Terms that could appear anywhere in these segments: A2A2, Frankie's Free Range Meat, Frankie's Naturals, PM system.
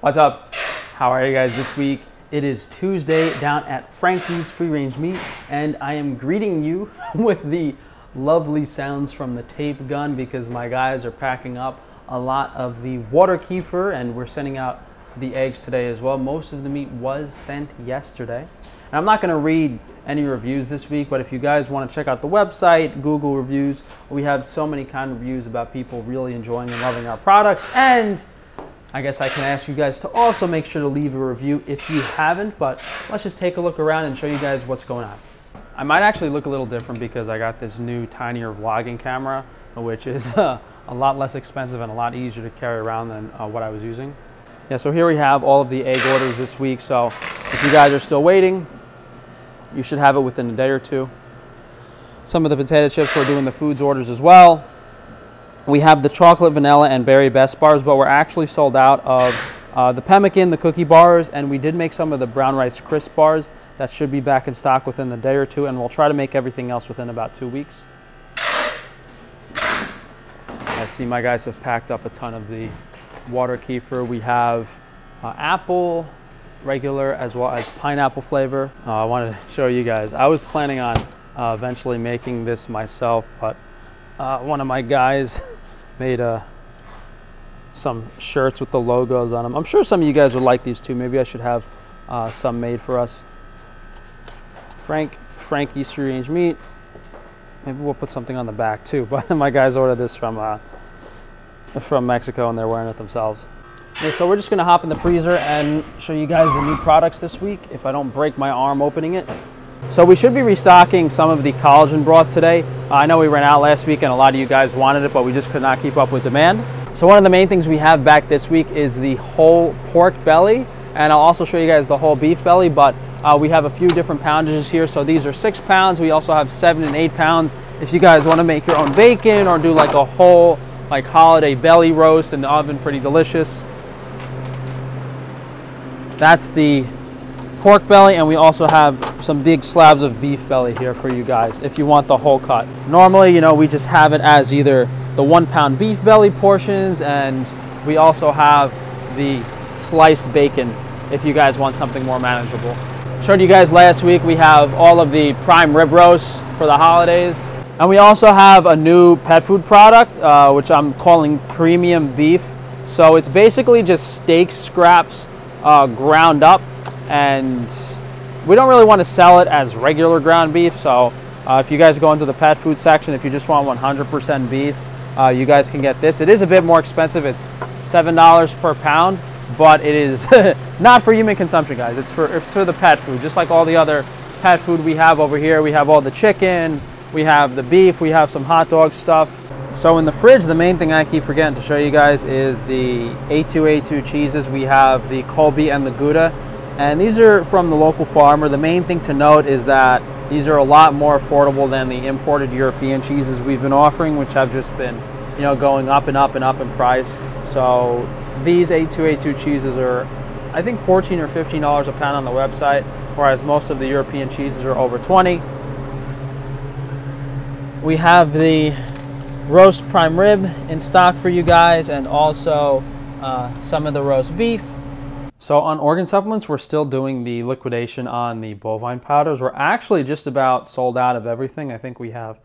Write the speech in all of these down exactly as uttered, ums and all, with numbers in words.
What's up? How are you guys this week? It is Tuesday down at Frankie's Free Range Meat, and I am greeting you with the lovely sounds from the tape gun because my guys are packing up a lot of the water kefir, and we're sending out the eggs today as well. Most of the meat was sent yesterday. And I'm not going to read any reviews this week, but if you guys want to check out the website, Google reviews, we have so many kind of reviews about people really enjoying and loving our products. And I guess I can ask you guys to also make sure to leave a review if you haven't, but let's just take a look around and show you guys what's going on. I might actually look a little different because I got this new tinier vlogging camera, which is uh, a lot less expensive and a lot easier to carry around than uh, what I was using. Yeah, so here we have all of the egg orders this week, so if you guys are still waiting, you should have it within a day or two. Some of the potato chips, we're doing the foods orders as well. We have the chocolate, vanilla, and berry best bars, but we're actually sold out of uh, the pemmican, the cookie bars, and we did make some of the brown rice crisp bars. That should be back in stock within a day or two, and we'll try to make everything else within about two weeks. I see my guys have packed up a ton of the water kefir. We have uh, apple, regular, as well as pineapple flavor. Uh, I wanted to show you guys. I was planning on uh, eventually making this myself, but uh, one of my guys made uh, some shirts with the logos on them. I'm sure some of you guys would like these too. Maybe I should have uh, some made for us. Frank, Frankie's Free Range Meat. Maybe we'll put something on the back too. But my guys ordered this from uh, from Mexico, and they're wearing it themselves. Okay, so we're just gonna hop in the freezer and show you guys the new products this week, if I don't break my arm opening it. So we should be restocking some of the collagen broth today. Uh, I know we ran out last week and a lot of you guys wanted it, but we just could not keep up with demand. So one of the main things we have back this week is the whole pork belly, and I'll also show you guys the whole beef belly, but uh, we have a few different poundages here. So these are six pounds. We also have seven and eight pounds. If you guys wanna make your own bacon or do like a whole like holiday belly roast in the oven, pretty delicious. That's the pork belly, and we also have some big slabs of beef belly here for you guys if you want the whole cut. Normally, you know, we just have it as either the one pound beef belly portions, and we also have the sliced bacon if you guys want something more manageable. Showed you guys last week, we have all of the prime rib roasts for the holidays. And we also have a new pet food product, uh, which I'm calling premium beef. So it's basically just steak scraps uh, ground up, and we don't really want to sell it as regular ground beef. So uh, if you guys go into the pet food section, if you just want one hundred percent beef, uh, you guys can get this. It is a bit more expensive. It's seven dollars per pound, but it is not for human consumption, guys. It's for, it's for the pet food, just like all the other pet food we have over here. We have all the chicken. We have the beef, we have some hot dog stuff. So in the fridge, the main thing I keep forgetting to show you guys is the A two A two cheeses. We have the Colby and the Gouda, and these are from the local farmer. The main thing to note is that these are a lot more affordable than the imported European cheeses we've been offering, which have just been, you know, going up and up and up in price. So these A two A two cheeses are, I think, fourteen or fifteen dollars a pound on the website, whereas most of the European cheeses are over twenty. We have the roast prime rib in stock for you guys, and also uh, some of the roast beef. So on organ supplements, we're still doing the liquidation on the bovine powders. We're actually just about sold out of everything. I think we have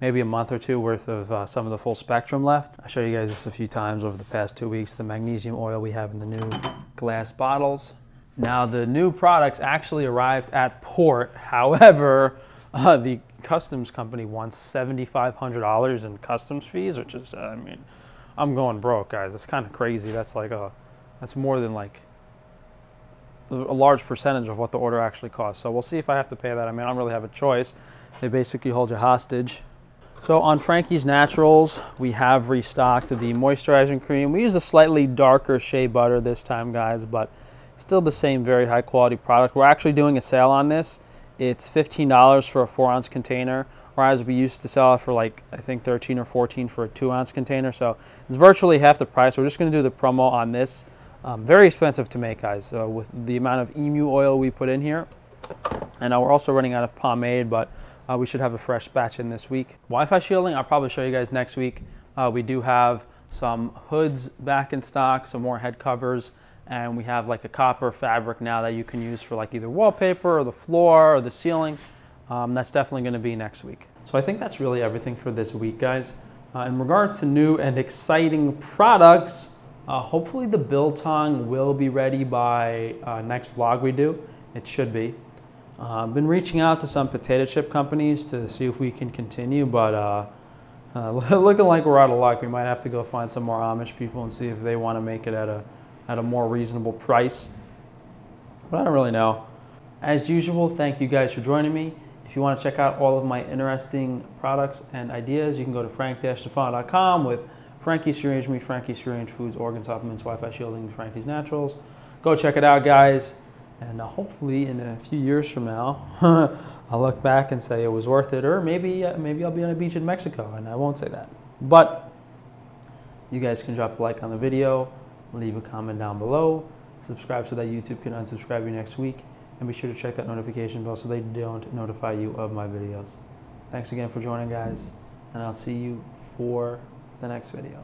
maybe a month or two worth of uh, some of the full spectrum left. I showed you guys this a few times over the past two weeks, the magnesium oil we have in the new glass bottles. Now the new products actually arrived at port. However, uh, the customs company wants seven thousand five hundred dollars in customs fees, which is, I mean, I'm going broke, guys. It's kind of crazy. That's like a, that's more than like a large percentage of what the order actually costs. So we'll see if I have to pay that. I mean, I don't really have a choice. They basically hold you hostage. So on Frankie's Naturals, we have restocked the moisturizing cream. We use a slightly darker shea butter this time, guys, but still the same very high quality product. We're actually doing a sale on this. It's fifteen dollars for a four ounce container, whereas we used to sell it for like, I think thirteen or fourteen for a two ounce container. So it's virtually half the price. We're just gonna do the promo on this. Um, very expensive to make, guys. So with the amount of emu oil we put in here, and now we're also running out of pomade, but uh, we should have a fresh batch in this week. Wi-Fi shielding, I'll probably show you guys next week. Uh, we do have some hoods back in stock, some more head covers, and we have like a copper fabric now that you can use for like either wallpaper or the floor or the ceiling. Um, that's definitely going to be next week. So I think that's really everything for this week, guys. Uh, in regards to new and exciting products, uh, hopefully the biltong will be ready by uh, next vlog we do. It should be. Uh, I've been reaching out to some potato chip companies to see if we can continue, but uh, uh, looking like we're out of luck. We might have to go find some more Amish people and see if they want to make it at a at a more reasonable price. But I don't really know. As usual, thank you guys for joining me. If you want to check out all of my interesting products and ideas, you can go to frank dash tufano dot com with Frankie's Free Range Meat, Frankie's Free Range Foods, Organ Supplements, Wi-Fi Shielding, Frankie's Naturals. Go check it out, guys. And uh, hopefully in a few years from now, I'll look back and say it was worth it. Or maybe, uh, maybe I'll be on a beach in Mexico, and I won't say that. But you guys can drop a like on the video, leave a comment down below, subscribe so that YouTube can unsubscribe you next week. And be sure to check that notification bell so they don't notify you of my videos. Thanks again for joining, guys, and I'll see you for the next video.